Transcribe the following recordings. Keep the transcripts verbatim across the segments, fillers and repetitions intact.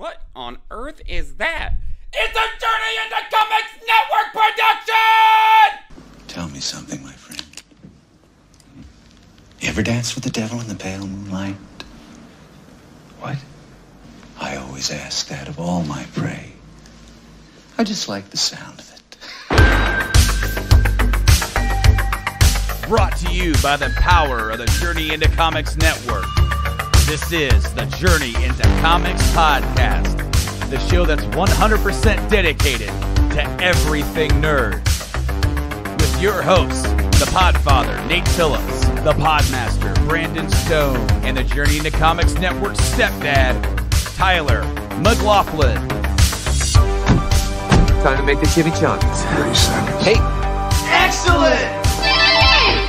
What on earth is that? It's a Journey Into Comics Network production! Tell me something, my friend. You ever danced with the devil in the pale moonlight? What? I always ask that of all my prey. I just like the sound of it. Brought to you by the power of the Journey Into Comics Network. This is the Journey Into Comics Podcast, the show that's one hundred percent dedicated to everything nerd. With your hosts, the Podfather, Nate Phillips, the Podmaster, Brandon Stone, and the Journey Into Comics Network stepdad, Tyler McLaughlin. Time to make the chimichangas. thirty seconds. Hey. Excellent! Yay!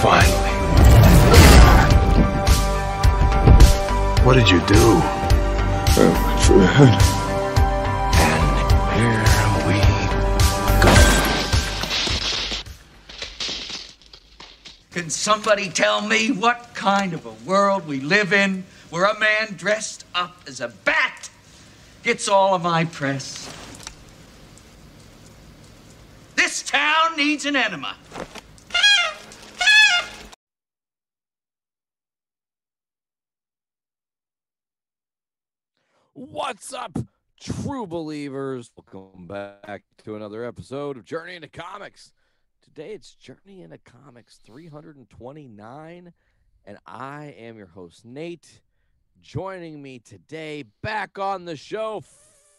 Finally. What did you do? Oh, for the Can somebody tell me what kind of a world we live in where a man dressed up as a bat gets all of my press? This town needs an enema. What's up, true believers? Welcome back to another episode of Journey Into Comics. Today, it's Journey Into Comics three hundred twenty-nine, and I am your host, Nate. Joining me today, back on the show,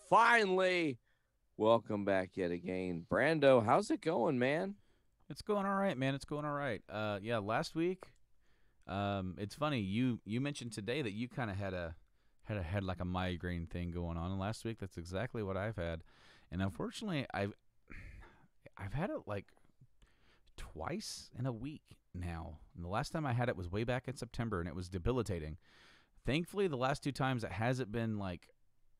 finally, welcome back yet again, Brando. How's it going, man? It's going all right, man. It's going all right. Uh, yeah, last week, um, it's funny, you you mentioned today that you kind of had a had a had like a migraine thing going on, and last week, that's exactly what I've had, and unfortunately, I've I've had it like twice in a week now. And the last time I had it was way back in September, and it was debilitating. Thankfully, the last two times it hasn't been like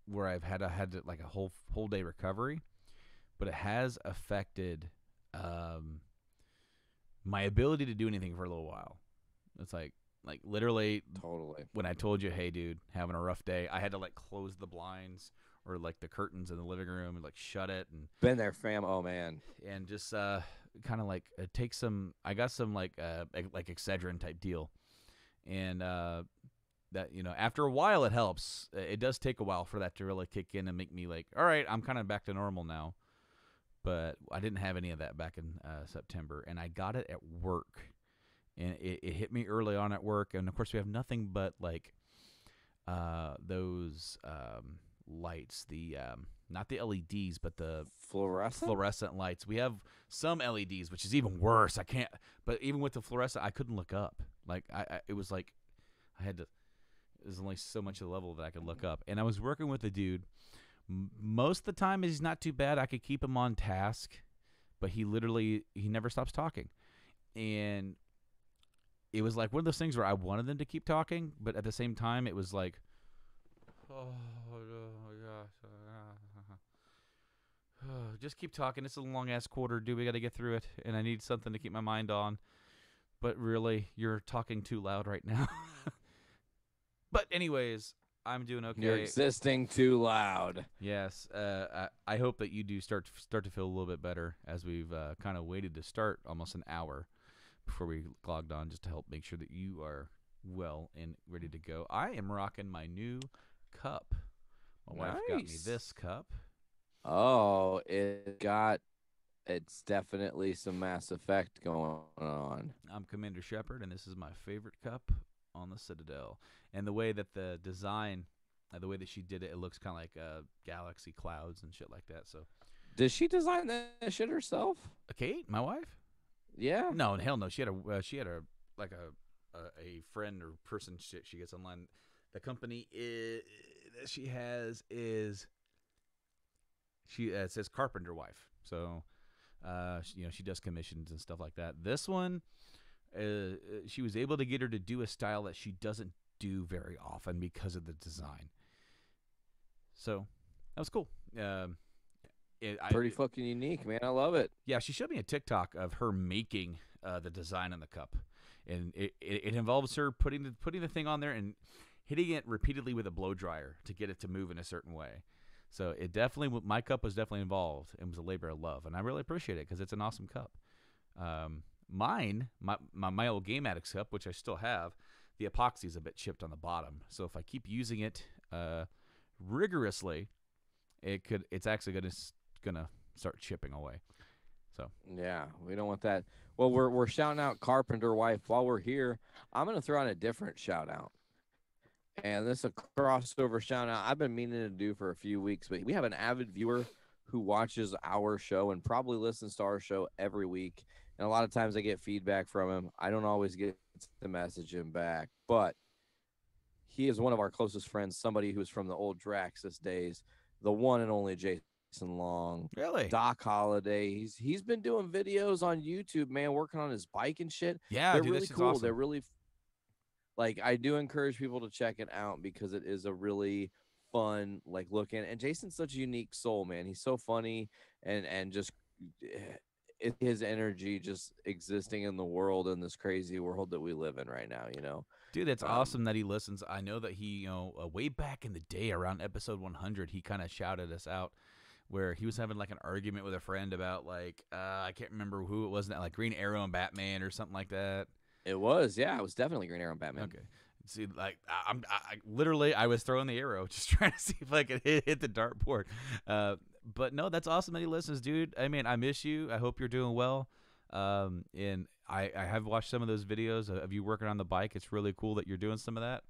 where I've had I had like a whole whole day recovery, but it has affected um, my ability to do anything for a little while. It's like like literally totally when I told you, hey dude, having a rough day, I had to like close the blinds or like the curtains in the living room and like shut it. And been there, fam. Oh man, and just uh. kind of like uh, take some. I got some like uh like Excedrin type deal, and uh, that you know after a while it helps. It does take a while for that to really kick in and make me like, all right, I'm kind of back to normal now. But I didn't have any of that back in uh, September, and I got it at work, and it, it hit me early on at work. And of course we have nothing but like uh those um lights, the um. Not the L E Ds, but the fluorescent fluorescent lights. We have some L E Ds, which is even worse. I can't. But even with the fluorescent, I couldn't look up. Like I, I it was like I had to. There's only so much of the level that I could look up. And I was working with a dude. Most of the time, he's not too bad. I could keep him on task, but he literally he never stops talking. And it was like one of those things where I wanted them to keep talking, but at the same time, it was like, oh my gosh. Just keep talking. It's a long-ass quarter, dude. We got to get through it, and I need something to keep my mind on. But really, you're talking too loud right now. But anyways, I'm doing okay. You're existing too loud. Yes. Uh, I, I hope that you do start to, start to feel a little bit better as we've uh, kind of waited to start almost an hour before we logged on just to help make sure that you are well and ready to go. I am rocking my new cup. My nice. Wife got me this cup. Oh, it got, it's definitely some Mass Effect going on. I'm Commander Shepard, and this is my favorite cup on the Citadel. And the way that the design, uh, the way that she did it, it looks kind of like uh, galaxy clouds and shit like that. So, did she design that shit herself? Kate, my wife? Yeah. No, hell no. She had a, uh, she had a, like a, a, a friend or person shit she gets online. The company is, that she has is... She uh, says Carpenter Wife, so uh, she, you know she does commissions and stuff like that. This one, uh, she was able to get her to do a style that she doesn't do very often because of the design. So that was cool. Um, it, Pretty I, fucking unique, man. I love it. Yeah, she showed me a TikTok of her making uh, the design on the cup, and it, it, it involves her putting the putting the thing on there and hitting it repeatedly with a blow dryer to get it to move in a certain way. So it definitely, my cup was definitely involved. It was a labor of love, and I really appreciate it because it's an awesome cup. Um, mine, my, my my old Game Addicts cup, which I still have, the epoxy is a bit chipped on the bottom. So if I keep using it uh, rigorously, it could it's actually gonna gonna start chipping away. So yeah, we don't want that. Well, we're we're shouting out Carpenter Wife while we're here. I'm gonna throw out a different shout out. And this is a crossover shout out I've been meaning to do for a few weeks, but we have an avid viewer who watches our show and probably listens to our show every week. And a lot of times I get feedback from him. I don't always get to message him back, but he is one of our closest friends, somebody who's from the old Draxus days, the one and only Jason Long. Really? Doc Holliday. He's he's been doing videos on YouTube, man, working on his bike and shit. Yeah, they're dude, really cool. Awesome. They're really Like, I do encourage people to check it out because it is a really fun, like, look. And, and Jason's such a unique soul, man. He's so funny and, and just it, his energy just existing in the world, in this crazy world that we live in right now, you know? Dude, that's um, awesome that he listens. I know that he, you know, uh, way back in the day around episode one hundred, he kind of shouted us out where he was having, like, an argument with a friend about, like, uh, I can't remember who it was, like Green Arrow and Batman or something like that. It was, yeah, it was definitely Green Arrow and Batman. Okay, see, like I, I'm, I, literally, I was throwing the arrow, just trying to see if I could hit, hit the dartboard. Uh, but no, that's awesome that he listens, dude. I mean, I miss you. I hope you're doing well. Um, and I, I have watched some of those videos of you working on the bike. It's really cool that you're doing some of that.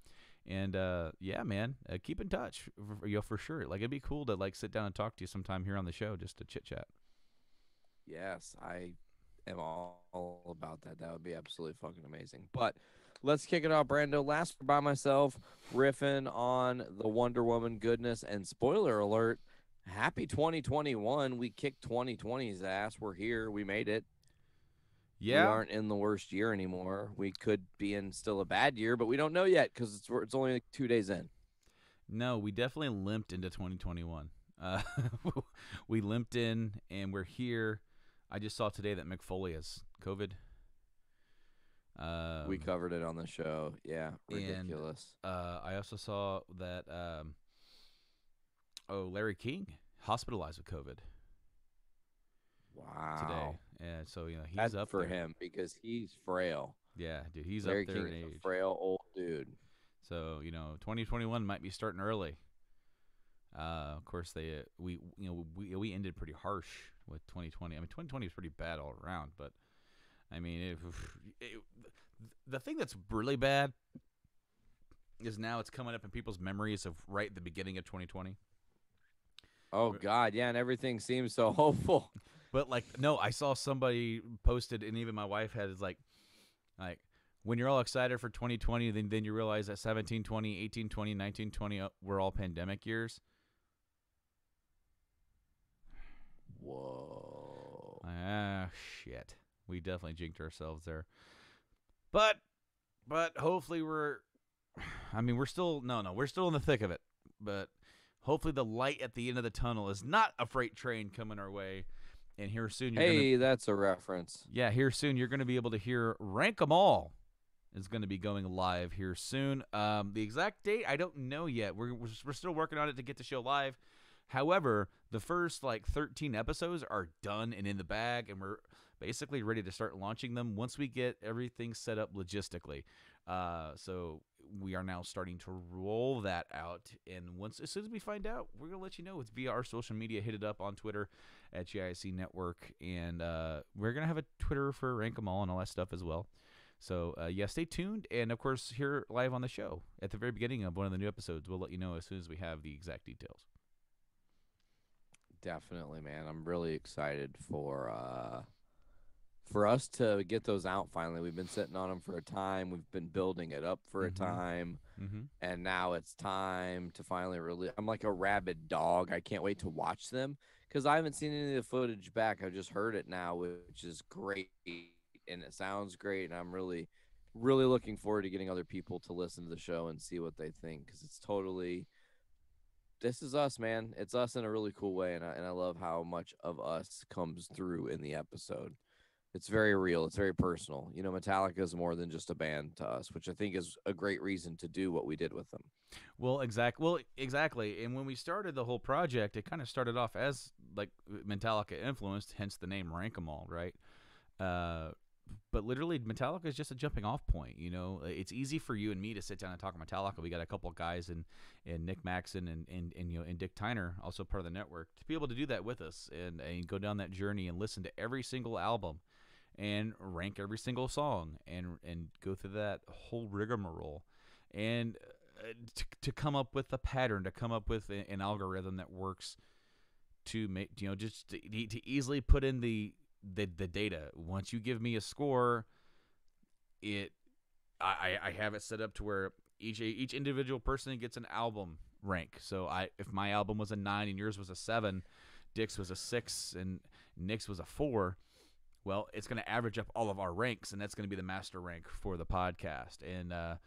And uh, yeah, man, uh, keep in touch, for, you know, for sure. Like it'd be cool to like sit down and talk to you sometime here on the show, just to chit chat. Yes, I. am all about that. That would be absolutely fucking amazing. But let's kick it off, Brando. Last by myself, riffing on the Wonder Woman goodness. And spoiler alert, happy twenty twenty-one. We kicked twenty twenty's ass. We're here. We made it. Yeah. We aren't in the worst year anymore. We could be in still a bad year, but we don't know yet because it's, it's only like two days in. No, we definitely limped into twenty twenty-one. Uh, we limped in and we're here. I just saw today that Mick Foley has COVID. Um, we covered it on the show. Yeah, ridiculous. And, uh, I also saw that um, oh, Larry King hospitalized with COVID. Wow. Today, and so you know he's That's up for there. him because he's frail. Yeah, dude, he's Larry up there King in age. A frail old dude. So you know, twenty twenty-one might be starting early. Uh, of course, they we you know we we ended pretty harsh with twenty twenty. I mean, twenty twenty was pretty bad all around, but I mean, it, it, the thing that's really bad is now it's coming up in people's memories of right at the beginning of twenty twenty. Oh God, yeah, and everything seems so hopeful. But like, no, I saw somebody posted, and even my wife had is like, like when you're all excited for twenty twenty, then then you realize that seventeen, twenty, eighteen, twenty, nineteen, twenty were all pandemic years. Whoa. Ah, shit. We definitely jinked ourselves there. But, but hopefully we're, I mean, we're still, no, no, we're still in the thick of it. But hopefully the light at the end of the tunnel is not a freight train coming our way. And here soon you're Hey, gonna, that's a reference. Yeah, here soon you're going to be able to hear Rank 'Em All is going to be going live here soon. Um, the exact date, I don't know yet. We're, we're, we're still working on it to get the show live. However, the first like thirteen episodes are done and in the bag, and we're basically ready to start launching them once we get everything set up logistically. Uh, so we are now starting to roll that out, and once as soon as we find out, we're gonna let you know. It's via our social media. Hit it up on Twitter at G I C Network, and uh, we're gonna have a Twitter for Rank 'Em All and all that stuff as well. So uh, yeah, stay tuned, and of course, here live on the show at the very beginning of one of the new episodes. We'll let you know as soon as we have the exact details. Definitely, man. I'm really excited for uh, for us to get those out finally. We've been sitting on them for a time. We've been building it up for mm-hmm. a time. Mm-hmm. And now it's time to finally release. I'm like a rabid dog. I can't wait to watch them because I haven't seen any of the footage back. I've just heard it now, which is great. And it sounds great. And I'm really, really looking forward to getting other people to listen to the show and see what they think because it's totally... This is us, man. It's us in a really cool way, and I, and I love how much of us comes through in the episode. It's very real. It's very personal. You know, Metallica is more than just a band to us, which I think is a great reason to do what we did with them. Well, exactly. Well, exactly. And when we started the whole project, it kind of started off as like Metallica influenced, hence the name Rank 'Em All, right? Uh, but literally, Metallica is just a jumping off point. You know, it's easy for you and me to sit down and talk Metallica. We got a couple of guys and and Nick Maxon and, and and you know and Dick Tyner, also part of the network, to be able to do that with us and and go down that journey and listen to every single album and rank every single song and and go through that whole rigmarole and to, to come up with a pattern, to come up with an algorithm that works to make, you know, just to, to easily put in the the the data. Once you give me a score, it I I have it set up to where each each individual person gets an album rank. So I if my album was a nine and yours was a seven, Dick's was a six and Nick's was a four, well, it's going to average up all of our ranks, and that's going to be the master rank for the podcast. And uh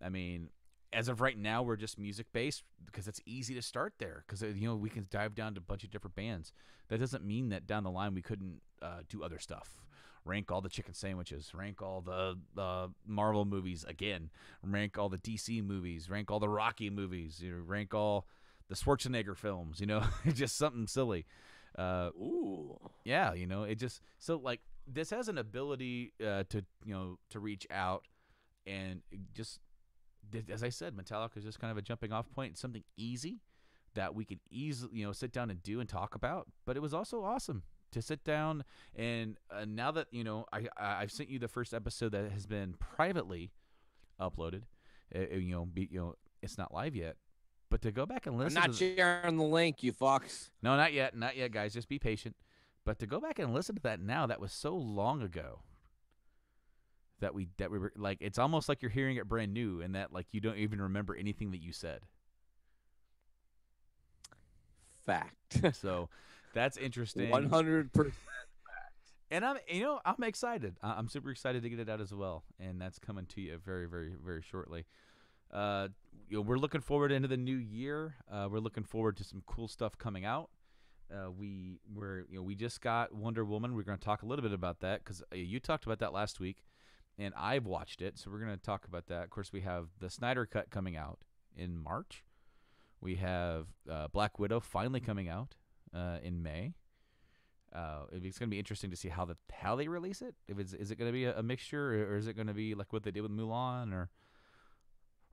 I mean, as of right now, we're just music based because it's easy to start there, because, you know, we can dive down to a bunch of different bands. That doesn't mean that down the line we couldn't uh, do other stuff. Rank all the chicken sandwiches. Rank all the uh, Marvel movies again. Rank all the D C movies. Rank all the Rocky movies. You know, rank all the Schwarzenegger films. You know, just something silly. Uh, Ooh, yeah. You know, it just so like this has an ability uh, to you know to reach out and just. As I said, Metallica is just kind of a jumping off point, something easy that we could easily, you know, sit down and do and talk about. But it was also awesome to sit down. And uh, now that, you know, I, I, I've sent you the first episode that has been privately uploaded, uh, you know, be, you know, it's not live yet, but to go back and listen. I'm not to sharing the link, you fucks. No, not yet. Not yet, guys. Just be patient. But to go back and listen to that now, that was so long ago. That we that we were like, it's almost like you're hearing it brand new, and that like you don't even remember anything that you said. Fact. So that's interesting. one hundred percent fact. And I'm you know I'm excited. I'm super excited to get it out as well, and that's coming to you very very very shortly. Uh, you know, we're looking forward into the new year. Uh, we're looking forward to some cool stuff coming out. Uh, we were you know we just got Wonder Woman. We're going to talk a little bit about that because uh, you talked about that last week. And I've watched it, so we're going to talk about that. Of course, we have the Snyder Cut coming out in March. We have uh, Black Widow finally coming out uh, in May. Uh, it's going to be interesting to see how the how they release it. If it's is it going to be a, a mixture, or is it going to be like what they did with Mulan, or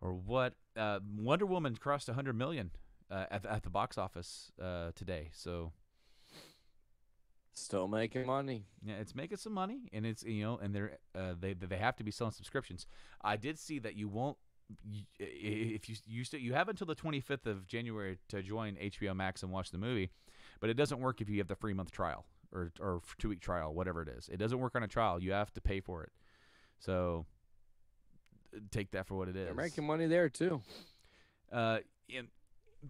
or what? Uh, Wonder Woman crossed one hundred million uh, at the, at the box office uh, today, so. Still making money. Yeah, it's making some money, and it's you know, and they're uh, they they have to be selling subscriptions. I did see that you won't you, if you you still you have until the twenty-fifth of January to join H B O Max and watch the movie, but it doesn't work if you have the free month trial or or two week trial, whatever it is. It doesn't work on a trial. You have to pay for it. So take that for what it is. They're making money there too. Uh, and.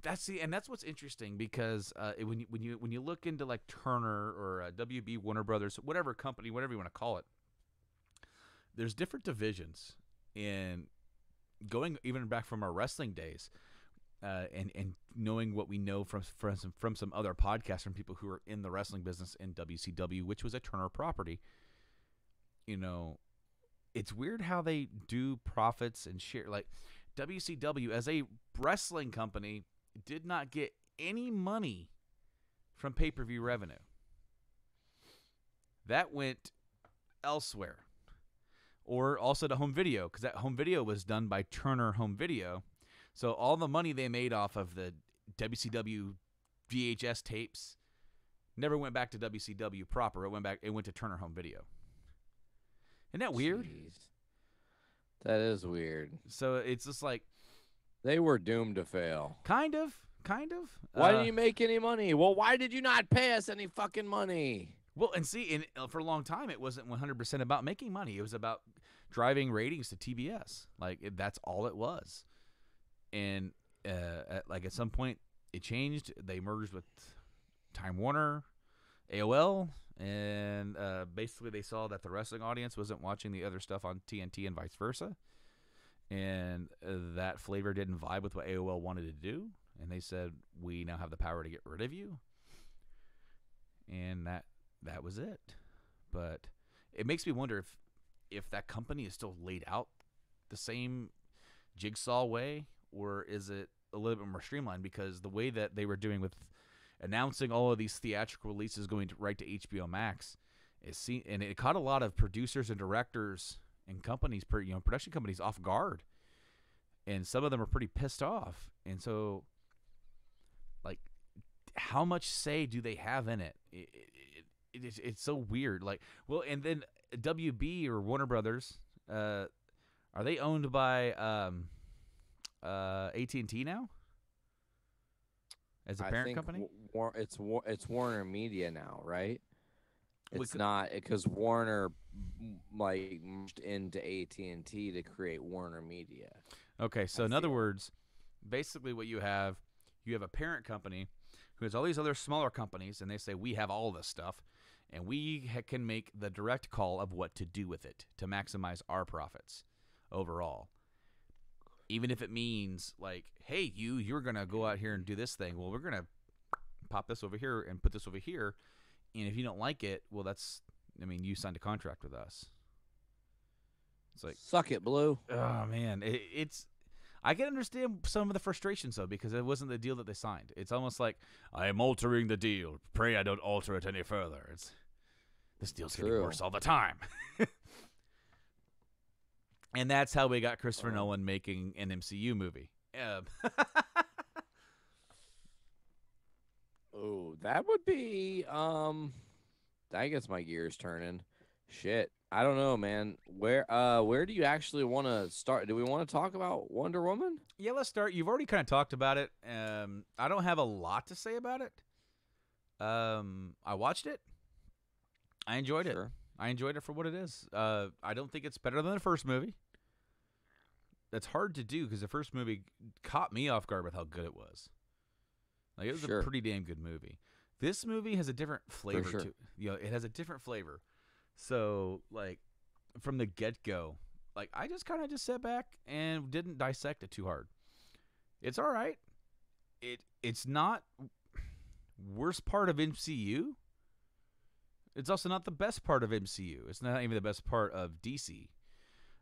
That's the and that's what's interesting because uh, when you when you when you look into like Turner or uh, W B Warner Brothers, whatever company, whatever you want to call it, there's different divisions. And going even back from our wrestling days, uh, and and knowing what we know from from some, from some other podcasts from people who are in the wrestling business in W C W, which was a Turner property, you know, it's weird how they do profits and share. Like W C W as a wrestling company did not get any money from pay-per-view revenue. That went elsewhere. Or also to home video, because that home video was done by Turner Home Video. So all the money they made off of the W C W V H S tapes never went back to W C W proper. It went back it went to Turner Home Video. Isn't that weird? Jeez. That is weird. So it's just like they were doomed to fail. Kind of, kind of. Why uh, didn't you make any money? Well, why did you not pay us any fucking money? Well, and see, and for a long time, it wasn't one hundred percent about making money. It was about driving ratings to T B S. Like it, that's all it was. And uh, at, like at some point, it changed. They merged with Time Warner, A O L, and uh, basically they saw that the wrestling audience wasn't watching the other stuff on T N T and vice versa, and that flavor didn't vibe with what A O L wanted to do, and they said, we now have the power to get rid of you, and that that was it. But it makes me wonder if if that company is still laid out the same jigsaw way, or is it a little bit more streamlined, because the way that they were doing with announcing all of these theatrical releases going to, right to H B O Max, is seen, and it caught a lot of producers and directors and companies, per, you know, production companies off guard, and some of them are pretty pissed off. And so, like, how much say do they have in it? It, it, it, it it's, it's so weird. Like, well, and then W B or Warner Brothers, uh, are they owned by um, uh, A T and T now? As a parent I think company, war, it's war, it's Warner Media now, right? It's could, not because Warner like merged into A T and T to create Warner Media. Okay, so I in other it. words, basically what you have, you have a parent company who has all these other smaller companies, and they say we have all this stuff, and we ha can make the direct call of what to do with it to maximize our profits overall. Even if it means like, hey, you, you're going to go out here and do this thing. Well, we're going to pop this over here and put this over here. And if you don't like it, well, that's, I mean, you signed a contract with us. It's like, suck it, Blue. Oh, man. It, it's, I can understand some of the frustrations, though, because it wasn't the deal that they signed. It's almost like, I am altering the deal. Pray I don't alter it any further. It's, this deal's True. getting worse all the time. And that's how we got Christopher oh. Nolan making an M C U movie. Um. Oh, that would be... Um, I guess my gear's turning. Shit. I don't know, man. Where uh, where do you actually want to start? Do we want to talk about Wonder Woman? Yeah, let's start. You've already kind of talked about it. Um, I don't have a lot to say about it. Um, I watched it. I enjoyed sure. it. I enjoyed it for what it is. Uh, I don't think it's better than the first movie. That's hard to do because the first movie caught me off guard with how good it was. Like, it was sure. a pretty damn good movie. This movie has a different flavor sure. to it. You know, it has a different flavor. So, like, from the get-go, like, I just kind of just sat back and didn't dissect it too hard. It's all right. It It's not worst part of M C U. It's also not the best part of M C U. It's not even the best part of D C.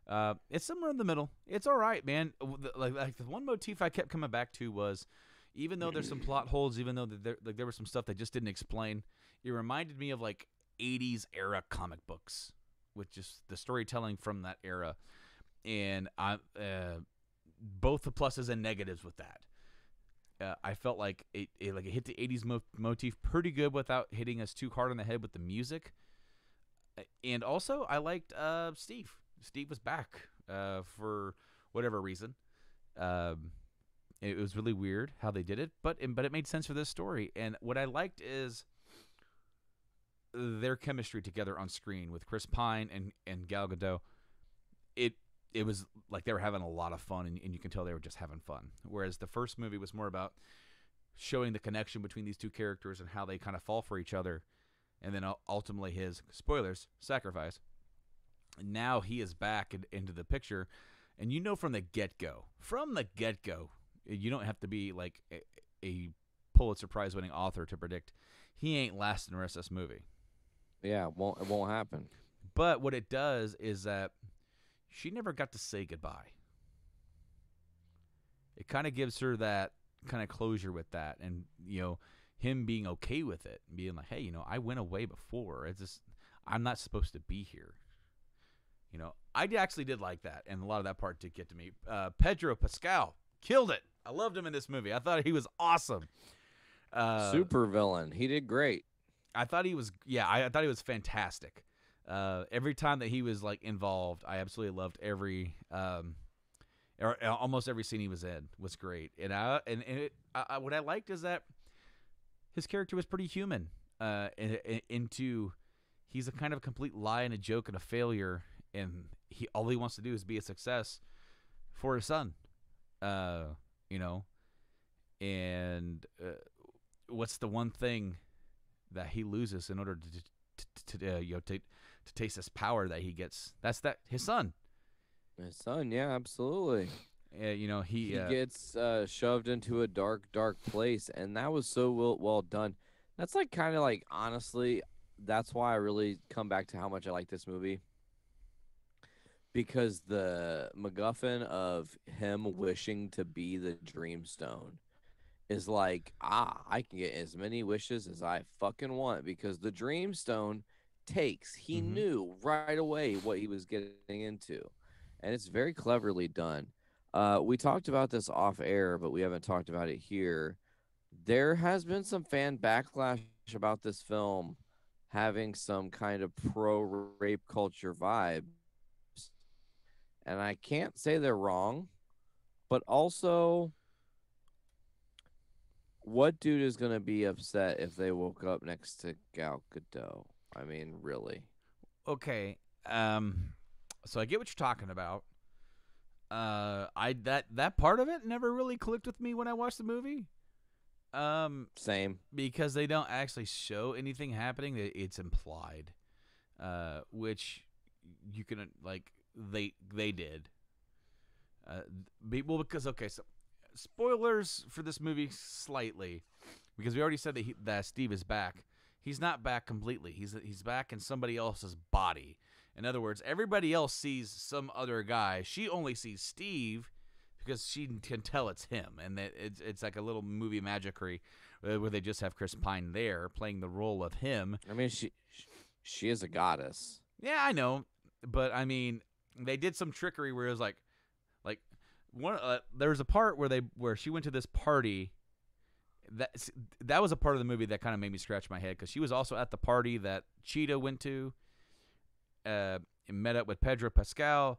Uh, it's somewhere in the middle. It's all right, man. Like, like the one motif I kept coming back to was, even though there's some plot holes, even though there like there was some stuff that just didn't explain, it reminded me of like eighties era comic books, with just the storytelling from that era, and I uh, both the pluses and negatives with that. Uh, I felt like it, it like it hit the eighties mo motif pretty good without hitting us too hard on the head with the music. And also, I liked uh, Steve. Steve was back uh, for whatever reason. Um, it was really weird how they did it, but but it made sense for this story. And what I liked is their chemistry together on screen with Chris Pine and and Gal Gadot. It. It was like they were having a lot of fun, and, and you can tell they were just having fun. Whereas the first movie was more about showing the connection between these two characters and how they kind of fall for each other, and then ultimately his, spoilers, sacrifice. And now he is back in, into the picture, and you know from the get-go, from the get-go, you don't have to be like a, a Pulitzer Prize-winning author to predict he ain't lasting the rest of this movie. Yeah, it won't, it won't happen. But what it does is that she never got to say goodbye. It kind of gives her that kind of closure with that, and you know, him being okay with it, and being like, "Hey, you know, I went away before. It's just I'm not supposed to be here." You know, I actually did like that, and a lot of that part did get to me. Uh, Pedro Pascal killed it. I loved him in this movie. I thought he was awesome. Uh, Super villain. He did great. I thought he was. Yeah, I, I thought he was fantastic. Uh, every time that he was like involved, I absolutely loved every, um, or, or almost every scene he was in was great. And I, and, and it, I, what I liked is that his character was pretty human, uh, and, and, into, he's a kind of a complete lie and a joke and a failure. And he, all he wants to do is be a success for his son, uh, you know, and, uh, what's the one thing that he loses in order to, to, to uh, you know, to, to taste this power that he gets? That's that his son. His son, yeah, absolutely. Yeah, you know, he he uh, gets uh, shoved into a dark, dark place, and that was so well, well done. That's like kind of like honestly, that's why I really come back to how much I like this movie. Because the MacGuffin of him wishing to be the Dreamstone is like, ah, I can get as many wishes as I fucking want because the Dreamstone takes. He mm-hmm. knew right away what he was getting into. And it's very cleverly done. Uh, we talked about this off air, but we haven't talked about it here. There has been some fan backlash about this film having some kind of pro-rape culture vibe. And I can't say they're wrong, but also, what dude is going to be upset if they woke up next to Gal Gadot? I mean, really. Okay. Um, so I get what you're talking about. Uh, I that that part of it never really clicked with me when I watched the movie. Um, Same. Because they don't actually show anything happening. It's implied, uh, which you can, like... They they did. Uh, be, well, because, okay, so spoilers for this movie slightly, because we already said that, he, that Steve is back. He's not back completely. He's he's back in somebody else's body. In other words, everybody else sees some other guy. She only sees Steve because she can tell it's him, and that it's it's like a little movie magicry where they just have Chris Pine there playing the role of him. I mean, she she is a goddess. Yeah, I know, but I mean. They did some trickery where it was like, like one. Uh, there was a part where they where she went to this party. That that was a part of the movie that kind of made me scratch my head because she was also at the party that Cheetah went to. Uh, and met up with Pedro Pascal,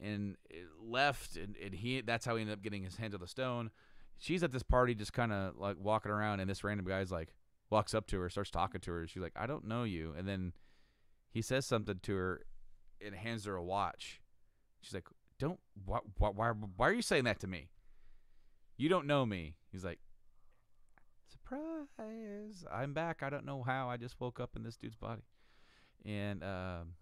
and left, and, and he. That's how he ended up getting his hands on the stone. She's at this party, just kind of like walking around, and this random guy's like walks up to her, starts talking to her. She's like, "I don't know you," and then he says something to her. And hands her a watch. She's like, "Don't. Why, why? Why are you saying that to me? You don't know me." He's like, "Surprise! I'm back. I don't know how. I just woke up in this dude's body." And um,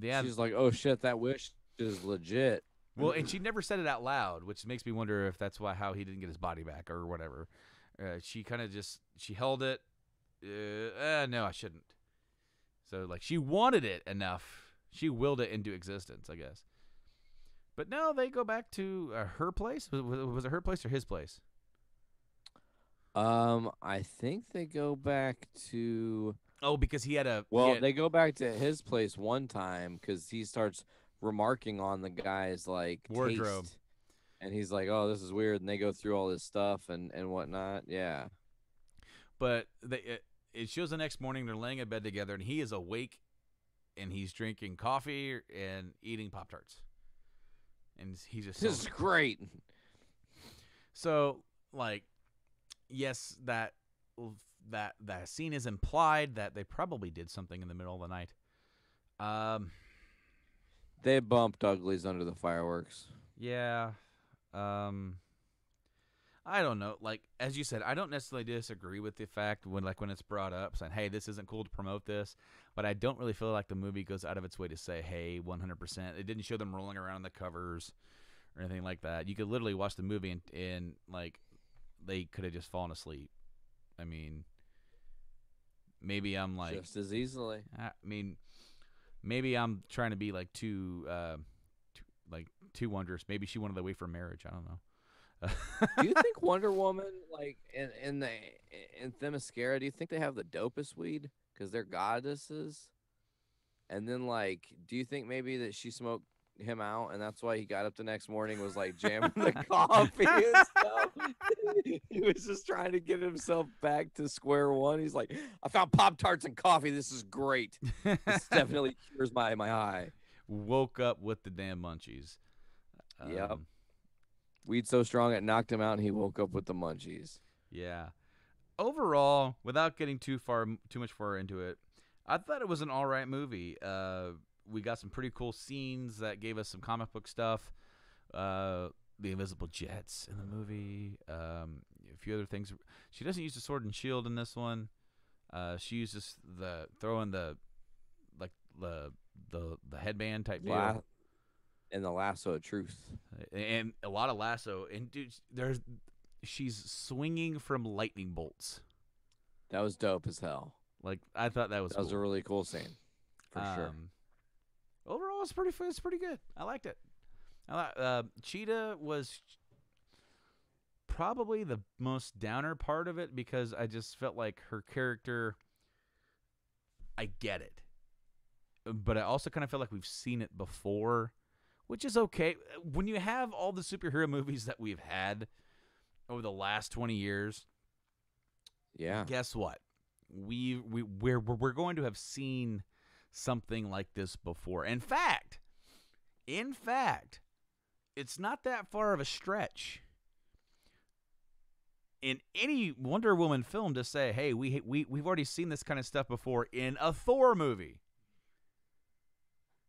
yeah, she's like, "Oh shit, that wish is legit." Well, and she never said it out loud, which makes me wonder if that's why how he didn't get his body back or whatever. Uh, she kind of just she held it. Uh, uh, no, I shouldn't. So like she wanted it enough. She willed it into existence, I guess. But now they go back to uh, her place. Was, was it her place or his place? Um, I think they go back to. Oh, because he had a. Well, had... they go back to his place one time because he starts remarking on the guy's like wardrobe, taste, and he's like, "Oh, this is weird." And they go through all this stuff and and whatnot. Yeah. But they it, it shows the next morning they're laying in bed together, and he is awake. And he's drinking coffee and eating Pop-Tarts. And he's just... This is great! So, like, yes, that, that that scene is implied that they probably did something in the middle of the night. Um, They bumped uglies under the fireworks. Yeah. Um, I don't know. Like, as you said, I don't necessarily disagree with the fact when, like, when it's brought up, saying, hey, this isn't cool to promote this. But I don't really feel like the movie goes out of its way to say, hey, one hundred percent. It didn't show them rolling around on the covers or anything like that. You could literally watch the movie and, and like, they could have just fallen asleep. I mean, maybe I'm, like... Just as easily. I mean, maybe I'm trying to be, like, too, uh, too like, too wondrous. Maybe she wanted to wait for marriage. I don't know. Do you think Wonder Woman, like, in, in the in Themyscira, do you think they have the dopest weed? Because they're goddesses. And then, like, do you think maybe that she smoked him out and that's why he got up the next morning was, like, jamming the coffee and stuff? He was just trying to get himself back to square one. He's like, I found Pop-Tarts and coffee. This is great. This definitely cures my, my eye. Woke up with the damn munchies. Um, yep. Weed so strong it knocked him out and he woke up with the munchies. Yeah. Overall, without getting too far, too much far into it, I thought it was an all right movie. Uh, we got some pretty cool scenes that gave us some comic book stuff. Uh, the invisible jets in the movie, um, a few other things. She doesn't use the sword and shield in this one. Uh, she uses the throwing the like the the the headband type deal. Wow. And the lasso of truth, and a lot of lasso. And dude, there's. She's swinging from lightning bolts. That was dope as hell. Like, I thought that was That cool. was a really cool scene, for um, sure. Overall, it's pretty it's pretty good. I liked it. I li uh, Cheetah was probably the most downer part of it, because I just felt like her character, I get it. But I also kind of feel like we've seen it before, which is okay. When you have all the superhero movies that we've had over the last twenty years, yeah, guess what? We we we're we're going to have seen something like this before. In fact, in fact, it's not that far of a stretch in any Wonder Woman film to say, "Hey, we we we've already seen this kind of stuff before in a Thor movie."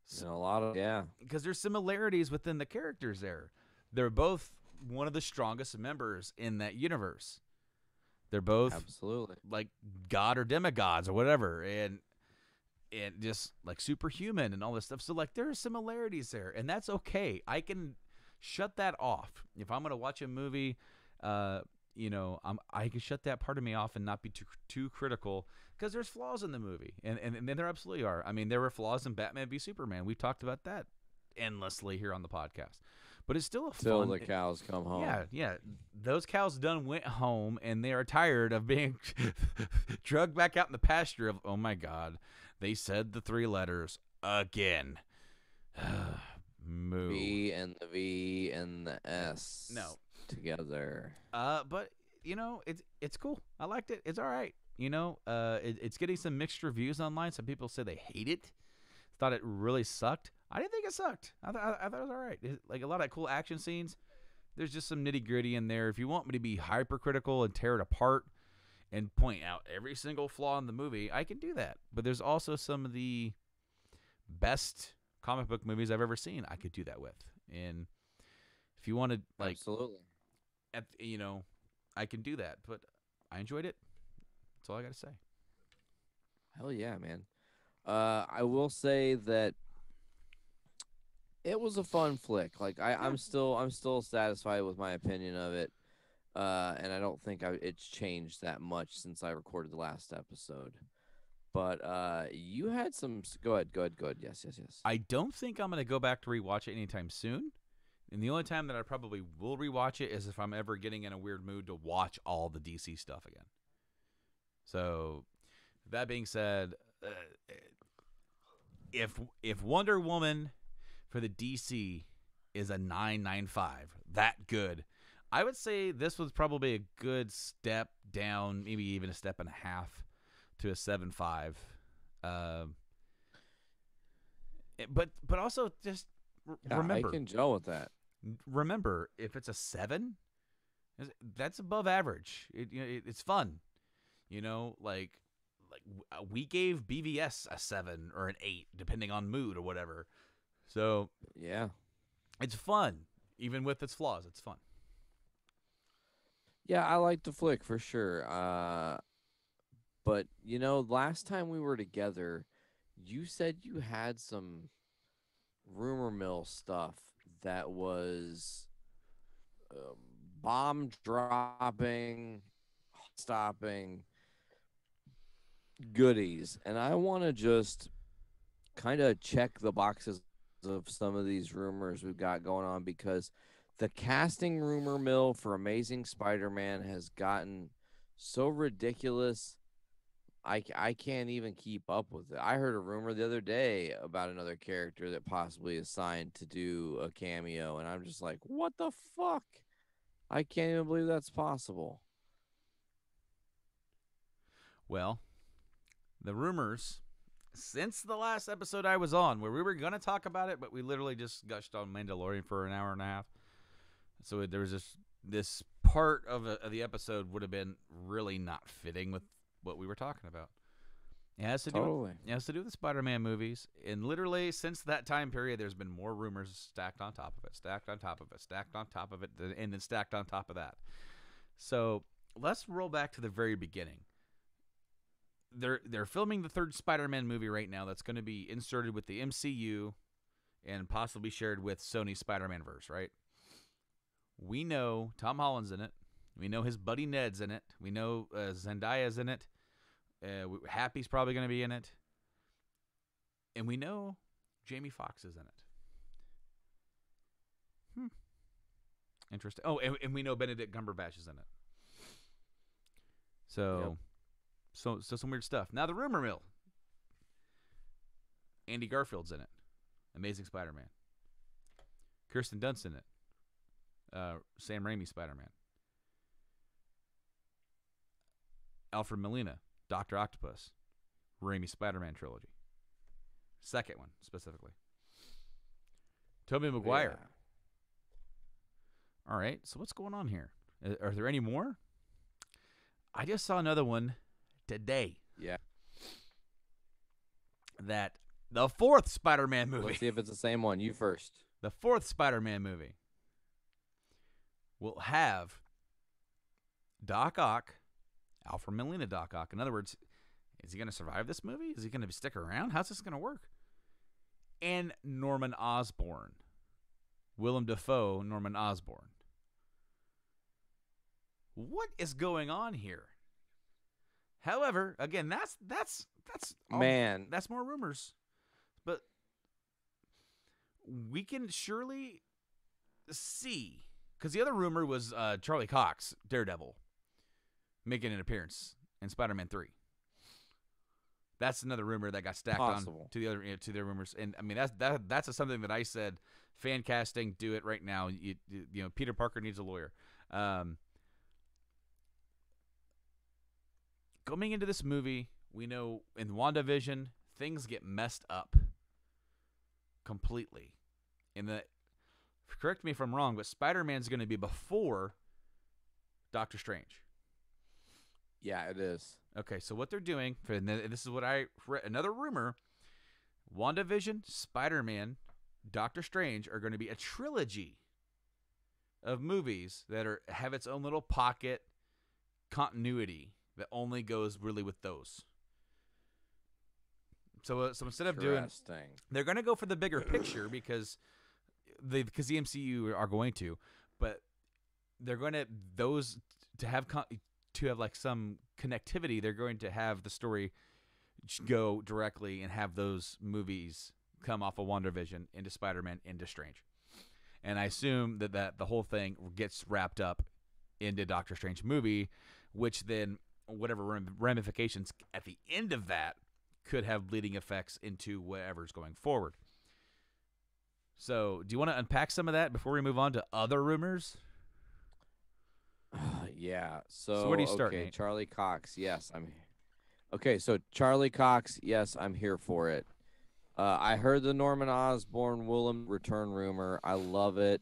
So, in a lot of yeah, because there's similarities within the characters there. They're both one of the strongest members in that universe. They're both absolutely like god or demigods or whatever, and and just like superhuman and all this stuff. So like there are similarities there, and that's okay. I can shut that off if I'm gonna watch a movie. Uh, you know, I'm I can shut that part of me off and not be too too critical, because there's flaws in the movie, and and and there absolutely are. I mean, there were flaws in Batman v Superman. We've talked about that endlessly here on the podcast, but it's still a Till fun. Till the cows come home. Yeah, yeah. Those cows done went home, and they are tired of being drugged back out in the pasture of, oh my God, they said the three letters again. Moo. B and the V and the S. No. Together. Uh, but you know, it's it's cool. I liked it. It's all right. You know, uh, it, it's getting some mixed reviews online. Some people say they hate it. Thought it really sucked. I didn't think it sucked. I, th I thought it was all right. It, like a lot of cool action scenes. There's just some nitty gritty in there. If you want me to be hypercritical and tear it apart and point out every single flaw in the movie, I can do that. But there's also some of the best comic book movies I've ever seen I could do that with. And if you wanted, like, absolutely, at, you know, I can do that. But I enjoyed it. That's all I got to say. Hell yeah, man. Uh, I will say that it was a fun flick. Like I, I'm still, I'm still satisfied with my opinion of it, uh, and I don't think I, it's changed that much since I recorded the last episode. But uh, you had some. Go ahead, go ahead, go ahead. Yes, yes, yes. I don't think I'm gonna go back to rewatch it anytime soon. And the only time that I probably will rewatch it is if I'm ever getting in a weird mood to watch all the D C stuff again. So, that being said, uh, if if Wonder Woman for the D C is a nine nine five, that good, I would say this was probably a good step down, maybe even a step and a half to a seven five. Uh, but but also just yeah, remember, I can deal with that. Remember, if it's a seven, that's above average. It, it it's fun, you know, like like we gave B V S a seven or an eight, depending on mood or whatever. So yeah, it's fun, even with its flaws. It's fun. Yeah, I like the flick for sure. Uh, but you know, last time we were together, you said you had some rumor mill stuff that was uh, bomb dropping, stopping goodies, and I want to just kind of check the boxes of some of these rumors we've got going on, because the casting rumor mill for Amazing Spider-Man has gotten so ridiculous. I, I can't even keep up with it. I heard a rumor the other day about another character that possibly is signed to do a cameo, and I'm just like, what the fuck? I can't even believe that's possible. Well, the rumors since the last episode I was on, where we were going to talk about it, but we literally just gushed on Mandalorian for an hour and a half. So there was this, this part of, a, of the episode would have been really not fitting with what we were talking about. It has to, totally. do, with, it has to do with the Spider-Man movies. And literally since that time period, there's been more rumors stacked on top of it, stacked on top of it, stacked on top of it, and then stacked on top of that. So let's roll back to the very beginning. They're they're filming the third Spider-Man movie right now that's going to be inserted with the M C U and possibly shared with Sony's Spider-Man-verse, right? We know Tom Holland's in it. We know his buddy Ned's in it. We know uh, Zendaya's in it. Uh, Happy's probably going to be in it. And we know Jamie Foxx is in it. Hmm. Interesting. Oh, and, and we know Benedict Cumberbatch is in it. So, yep. so, so some weird stuff. Now the rumor mill. Andy Garfield's in it. Amazing Spider-Man. Kirsten Dunst in it. Uh, Sam Raimi Spider-Man. Alfred Molina, Doctor Octopus, Raimi Spider-Man trilogy. Second one, specifically. Tobey Maguire. Yeah. All right, so what's going on here? Are there any more? I just saw another one today. Yeah. That the fourth Spider-Man movie. Let's see if it's the same one. You first. The fourth Spider-Man movie will have Doc Ock, Alfred Molina Doc Ock. In other words, is he going to survive this movie? Is he going to stick around? How's this going to work? And Norman Osborn. Willem Dafoe, Norman Osborn. What is going on here? However, again, that's that's that's all, man, that's more rumors. But we can surely see, because the other rumor was uh, Charlie Cox, Daredevil, making an appearance in Spider-Man three. That's another rumor that got stacked Possible. on to the other you know, to their rumors, and I mean that's that that's something that I said. Fan casting, do it right now. You you know, Peter Parker needs a lawyer. Um, coming into this movie, we know in WandaVision things get messed up completely. In the correct me if I'm wrong, but Spider-Man's going to be before Doctor Strange. Yeah, it is. Okay, so what they're doing, and this is what I read, another rumor, WandaVision, Spider-Man, Doctor Strange are going to be a trilogy of movies that are have its own little pocket continuity that only goes really with those. So, uh, so instead of doing, they're going to go for the bigger picture because they because the M C U are going to, but they're going to those to have con to have like some connectivity, they're going to have the story go directly and have those movies come off of WandaVision into Spider-Man into Strange. And I assume that, that the whole thing gets wrapped up into Doctor Strange movie, which then whatever ramifications at the end of that could have bleeding effects into whatever's going forward. So do you want to unpack some of that before we move on to other rumors? Yeah. So, so where do you start? Okay, Charlie Cox. Yes, I'm here. Okay, so Charlie Cox. Yes, I'm here for it. Uh, I heard the Norman Osborn Willem return rumor. I love it,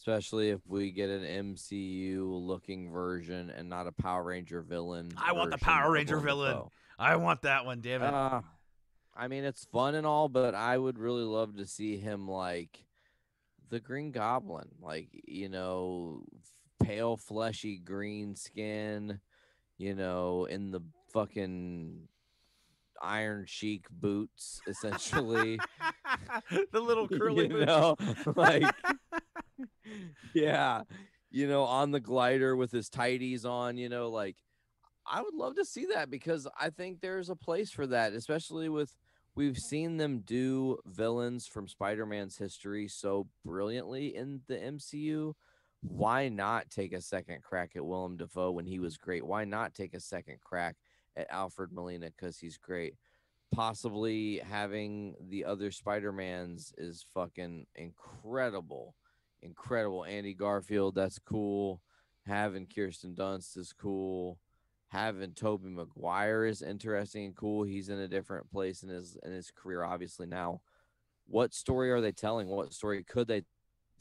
especially if we get an M C U-looking version and not a Power Ranger villain. I want the Power Ranger villain. Show. I want that one, damn it. Uh, I mean, it's fun and all, but I would really love to see him like the Green Goblin, like you know. Pale, fleshy, green skin, you know, in the fucking Iron Sheik boots, essentially. The little curly you know, boots. Like, yeah, you know, on the glider with his tighties on, you know, like, I would love to see that because I think there's a place for that, especially with, we've seen them do villains from Spider-Man's history so brilliantly in the M C U. Why not take a second crack at Willem Dafoe when he was great? Why not take a second crack at Alfred Molina because he's great? Possibly having the other Spider-Mans is fucking incredible. Incredible. Andy Garfield, that's cool. Having Kirsten Dunst is cool. Having Tobey Maguire is interesting and cool. He's in a different place in his, in his career, obviously, now. What story are they telling? What story could they tell?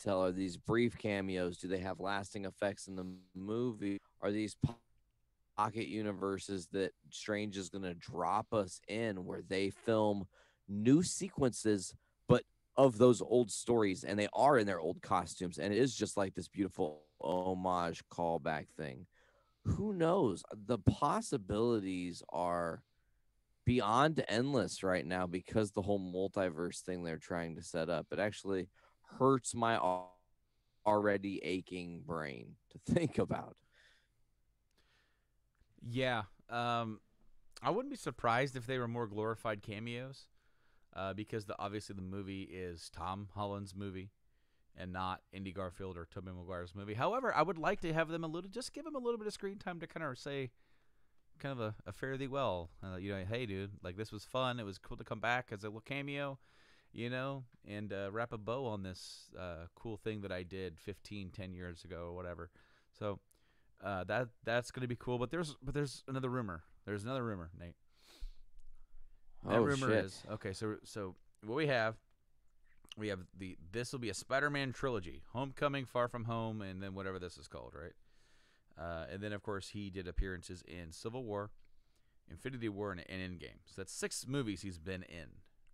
Tell are these brief cameos? Do they have lasting effects in the movie? Are these pocket universes that Strange is going to drop us in where they film new sequences but of those old stories, and they are in their old costumes, and it is just like this beautiful homage callback thing? Who knows? The possibilities are beyond endless right now because the whole multiverse thing they're trying to set up, it actually hurts my already aching brain to think about. Yeah. Um, I wouldn't be surprised if they were more glorified cameos, uh, because the, obviously the movie is Tom Holland's movie and not Andy Garfield or Tobey Maguire's movie. However, I would like to have them a little, just give them a little bit of screen time to kind of say, kind of a, a fare thee well. Uh, you know, hey, dude, like this was fun. It was cool to come back as a little cameo, you know, and uh, wrap a bow on this uh, cool thing that I did fifteen, ten years ago or whatever. So uh, that that's going to be cool. But there's but there's another rumor. There's another rumor, Nate. That oh, rumor shit. is okay. So so what we have. We have the this will be a Spider-Man trilogy: Homecoming, Far From Home, and then whatever this is called, right? Uh, and then, of course, he did appearances in Civil War, Infinity War, and, and Endgame. So that's six movies he's been in,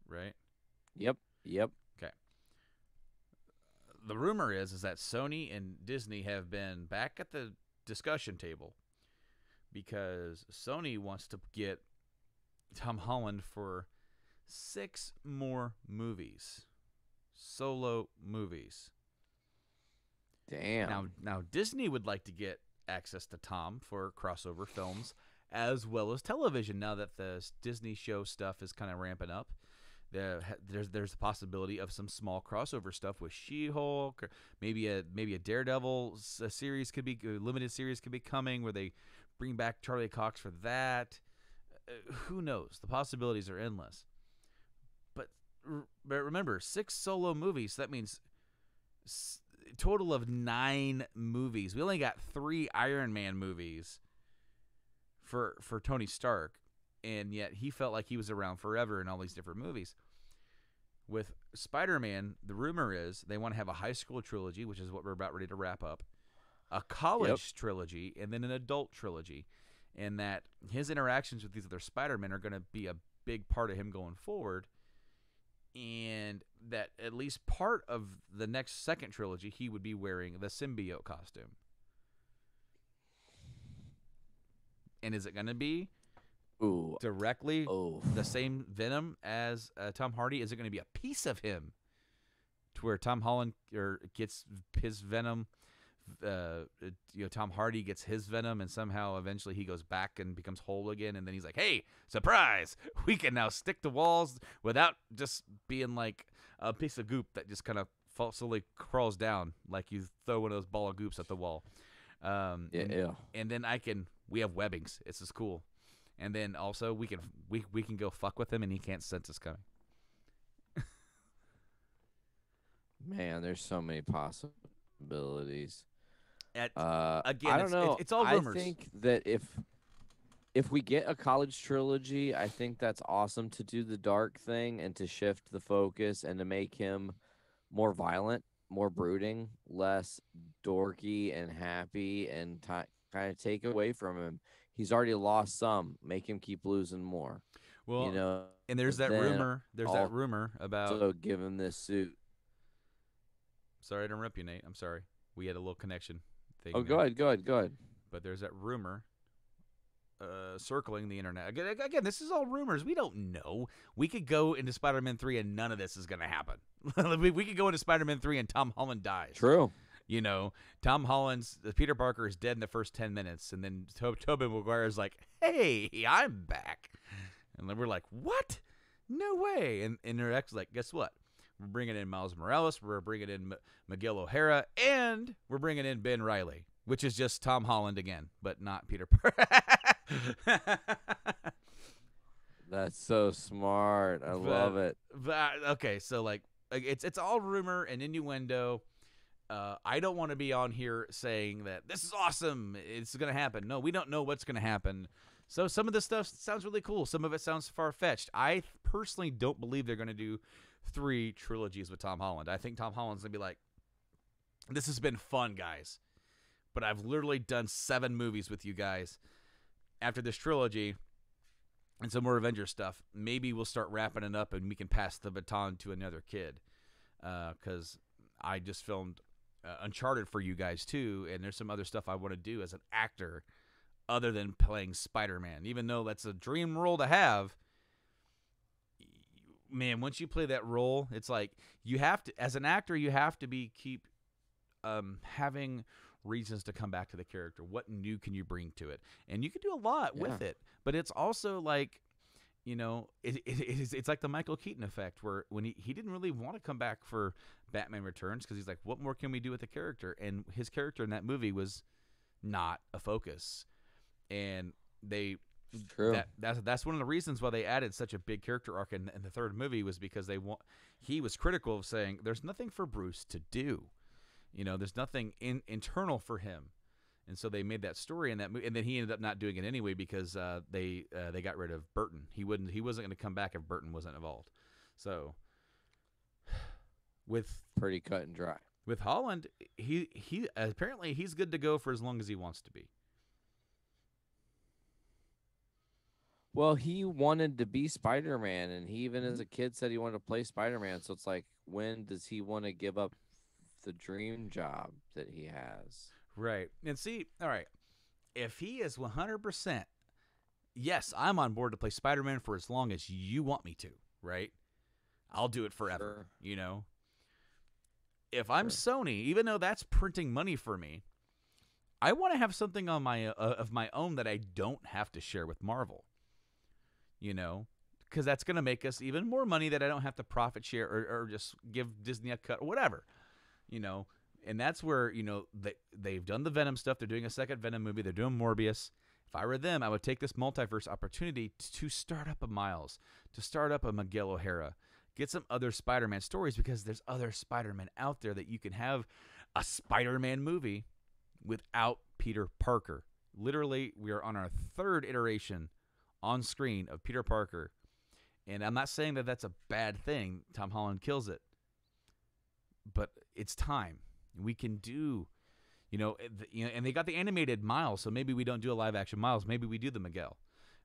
right? Yep. Yep. Okay. The rumor is is that Sony and Disney have been back at the discussion table because Sony wants to get Tom Holland for six more movies. Solo movies. Damn. Now, now Disney would like to get access to Tom for crossover films as well as television. Now that the Disney show stuff is kind of ramping up, there, there's there's a possibility of some small crossover stuff with She-Hulk. Or maybe a maybe a Daredevil a series could be a limited series could be coming where they bring back Charlie Cox for that. Uh, who knows? The possibilities are endless. But remember, six solo movies. So that means s total of nine movies. We only got three Iron Man movies for for Tony Stark, and yet he felt like he was around forever in all these different movies. With Spider-Man, the rumor is they want to have a high school trilogy, which is what we're about ready to wrap up, a college yep. trilogy, and then an adult trilogy, and that his interactions with these other Spider-Men are going to be a big part of him going forward. And that at least part of the next second trilogy, he would be wearing the symbiote costume. And is it going to be Ooh. directly Ooh. the same Venom as uh, Tom Hardy? Is it going to be a piece of him to where Tom Holland or gets his Venom, uh, you know, Tom Hardy gets his Venom, and somehow eventually he goes back and becomes whole again, and then he's like, hey, surprise, we can now stick to walls without just being like a piece of goop that just kind of falsely crawls down, like you throw one of those ball of goops at the wall. Um, yeah, and, yeah. And then I can, we have webbings. This is cool. And then also we can, we, we can go fuck with him and he can't sense us coming. Man, there's so many possibilities. At, uh, again, I don't it's, know. It's, it's all rumors. I think that if if we get a college trilogy, I think that's awesome to do the dark thing and to shift the focus and to make him more violent, more brooding, less dorky and happy, and kind of take away from him. He's already lost some. Make him keep losing more. Well, you know, and there's that rumor. There's that rumor about so give him this suit. Sorry to interrupt you, Nate. I'm sorry. We had a little connection. Thing oh, go ahead, go ahead, go ahead. But there's that rumor uh, circling the internet. Again, again, this is all rumors. We don't know. We could go into Spider-Man three and none of this is going to happen. we, we could go into Spider-Man three and Tom Holland dies. True. You know, Tom Holland's uh, Peter Parker is dead in the first ten minutes, and then to Tobey Maguire is like, hey, I'm back. And then we're like, what? No way. And, and they're actually like, guess what? We're bringing in Miles Morales. We're bringing in M Miguel O'Hara, and we're bringing in Ben Reilly, which is just Tom Holland again, but not Peter Parker. That's so smart. I but, love it. But, okay, so like it's it's all rumor and innuendo. Uh, I don't want to be on here saying that this is awesome. It's going to happen. No, we don't know what's going to happen. So some of this stuff sounds really cool. Some of it sounds far-fetched. I personally don't believe they're going to do three trilogies with Tom Holland. I think Tom Holland's going to be like, this has been fun, guys, but I've literally done seven movies with you guys after this trilogy and some more Avengers stuff. Maybe we'll start wrapping it up and we can pass the baton to another kid, because uh, I just filmed uh, Uncharted for you guys too, and there's some other stuff I want to do as an actor other than playing Spider-Man, even though that's a dream role to have. Man, once you play that role, it's like you have to, as an actor, you have to be keep um, having reasons to come back to the character. What new can you bring to it? And you can do a lot yeah. with it, but it's also like, you know, it, it, it is, it's like the Michael Keaton effect, where when he, he didn't really want to come back for Batman Returns because he's like, what more can we do with the character? And his character in that movie was not a focus. And they True. That, that's that's one of the reasons why they added such a big character arc in, in the third movie, was because they want he was critical of saying there's nothing for Bruce to do, you know, there's nothing in, internal for him, and so they made that story in that movie, and then he ended up not doing it anyway because uh, they uh, they got rid of Burton. He wouldn't he wasn't going to come back if Burton wasn't involved. So with pretty cut and dry with Holland, he he apparently he's good to go for as long as he wants to be. Well, he wanted to be Spider-Man, and he even as a kid said he wanted to play Spider-Man. So it's like, when does he want to give up the dream job that he has? Right. And see, all right, if he is one hundred percent, yes, I'm on board to play Spider-Man for as long as you want me to, right? I'll do it forever, sure. you know? If I'm sure. Sony, even though that's printing money for me, I want to have something on my uh, of my own that I don't have to share with Marvel. You know, because that's going to make us even more money that I don't have to profit share or, or just give Disney a cut or whatever, you know. And that's where, you know, they, they've done the Venom stuff. They're doing a second Venom movie. They're doing Morbius. If I were them, I would take this multiverse opportunity to start up a Miles, to start up a Miguel O'Hara, get some other Spider-Man stories, because there's other Spider-Man out there that you can have a Spider-Man movie without Peter Parker. Literally, we are on our third iteration on screen of Peter Parker, and I'm not saying that that's a bad thing. Tom Holland kills it, but it's time. We can do, you know, you know, and they got the animated Miles, so maybe we don't do a live action Miles. Maybe we do the Miguel,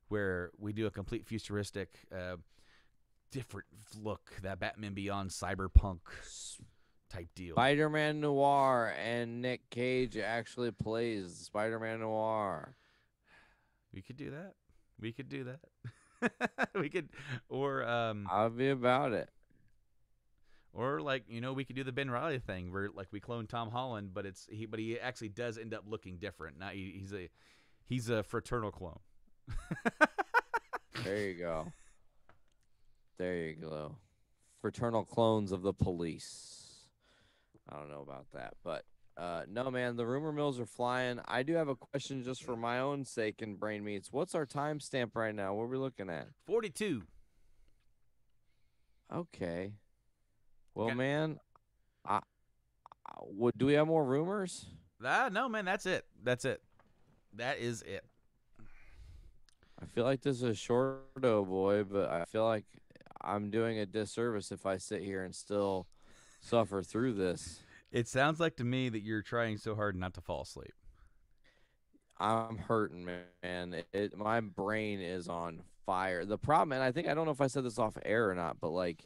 where we do a complete futuristic, uh, different look, that Batman Beyond cyberpunk type deal. Spider-Man Noir, and Nick Cage actually plays Spider-Man Noir. We could do that. We could do that. we could, or um, I'll be about it. Or like, you know, we could do the Ben Reilly thing where like we clone Tom Holland, but it's he, but he actually does end up looking different. Now he, he's a, he's a fraternal clone. There you go. There you go. Fraternal clones of the police. I don't know about that, but. Uh, no, man, the rumor mills are flying. I do have a question just for my own sake and brain meats. What's our timestamp right now? What are we looking at? forty-two. Okay. Well, okay. man, I, I, what, do we have more rumors? Ah, no, man, that's it. That's it. That is it. I feel like this is a short, oh boy, but I feel like I'm doing a disservice if I sit here and still suffer through this. It sounds like to me that you're trying so hard not to fall asleep. I'm hurting, man. It, it, my brain is on fire. The problem, and I think, I don't know if I said this off air or not, but like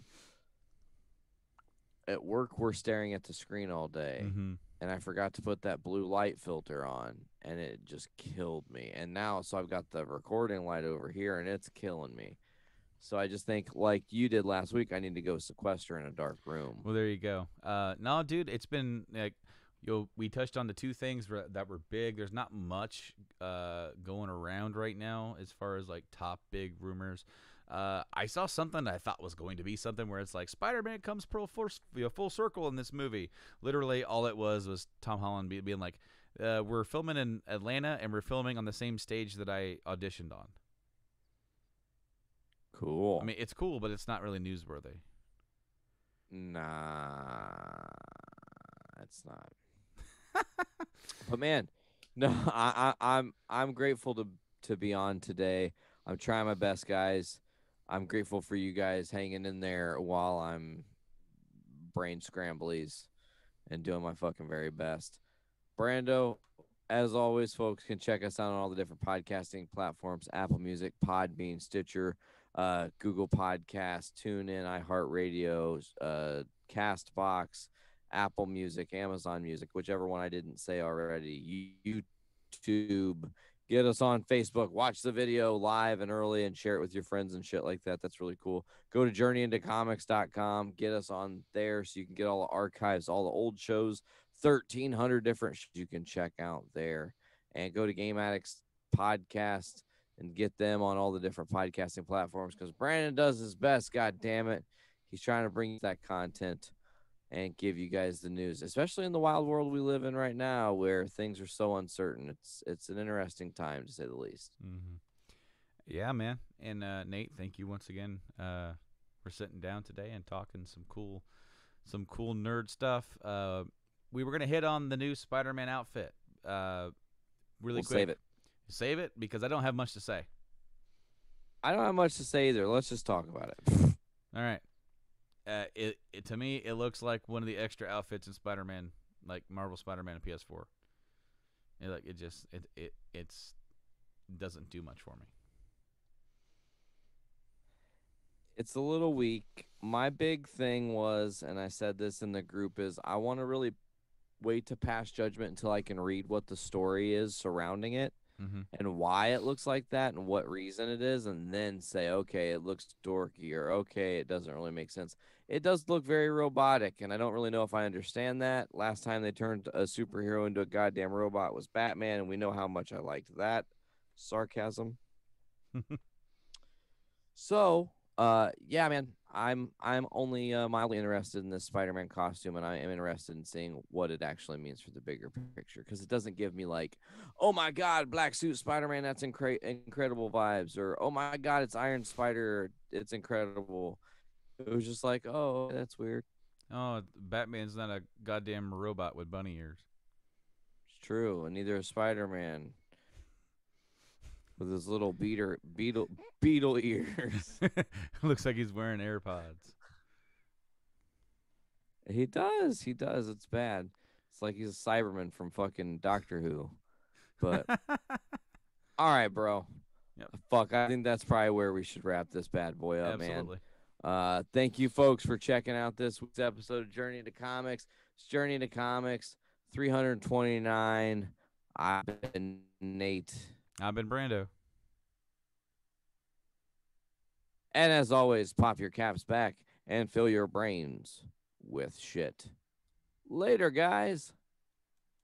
at work, we're staring at the screen all day, mm-hmm. and I forgot to put that blue light filter on, and it just killed me. And now, so I've got the recording light over here, and it's killing me. So I just think, like you did last week, I need to go sequester in a dark room. Well, there you go. Uh, no, dude, it's been like, you know, we touched on the two things that were big. There's not much uh, going around right now as far as like top big rumors. Uh, I saw something that I thought was going to be something where it's like Spider-Man comes pro force, you know, full circle in this movie. Literally, all it was was Tom Holland being like, uh, "We're filming in Atlanta, and we're filming on the same stage that I auditioned on." Cool. I mean, it's cool, but it's not really newsworthy. Nah, it's not. But man, no, I, I, I'm I'm grateful to to be on today. I'm trying my best, guys. I'm grateful for you guys hanging in there while I'm brain scramblies and doing my fucking very best. Brando, as always, folks can check us out on all the different podcasting platforms: Apple Music, Podbean, Stitcher. Uh, Google Podcasts, TuneIn, iHeartRadio, uh, CastBox, Apple Music, Amazon Music, whichever one I didn't say already, YouTube. Get us on Facebook. Watch the video live and early and share it with your friends and shit like that. That's really cool. Go to journey into comics dot com. Get us on there so you can get all the archives, all the old shows, thirteen hundred different shows you can check out there. And go to Game Addicts Podcast and get them on all the different podcasting platforms, because Brandon does his best, god damn it. He's trying to bring that content and give you guys the news, especially in the wild world we live in right now where things are so uncertain. It's it's an interesting time, to say the least. Mm-hmm. Yeah, man. And uh, Nate, thank you once again uh, for sitting down today and talking some cool some cool nerd stuff. Uh, we were going to hit on the new Spider-Man outfit uh, really we'll quick. Save it. Save it, because I don't have much to say. I don't have much to say either. Let's just talk about it. All right. Uh, it, it to me, it looks like one of the extra outfits in Spider-Man, like Marvel Spider-Man and P S four. It, like it just it it it's doesn't do much for me. It's a little weak. My big thing was, and I said this in the group, is I want to really wait to pass judgment until I can read what the story is surrounding it. Mm-hmm. And why it looks like that and what reason it is, and then say, okay, it looks dorky, or okay, it doesn't really make sense. It does look very robotic, and I don't really know if I understand that. Last time they turned a superhero into a goddamn robot was Batman, and we know how much I liked that. Sarcasm. So, uh, yeah, man, I'm I'm only uh, mildly interested in this Spider-Man costume, and I am interested in seeing what it actually means for the bigger picture, because it doesn't give me like, oh my God, black suit Spider-Man, that's incre- incredible vibes, or oh my God, it's Iron Spider, it's incredible. It was just like, oh, that's weird. Oh, Batman's not a goddamn robot with bunny ears. It's true, and neither is Spider-Man with his little beater, beetle, beetle ears. Looks like he's wearing AirPods. He does. He does. It's bad. It's like he's a Cyberman from fucking Doctor Who. But, all right, bro. Yep. Fuck, I think that's probably where we should wrap this bad boy up. Absolutely. Man. Uh, thank you, folks, for checking out this week's episode of Journey into Comics. It's Journey into Comics three twenty-nine. I've been Nate. I've been Brando. And as always, pop your caps back and fill your brains with shit. Later, guys.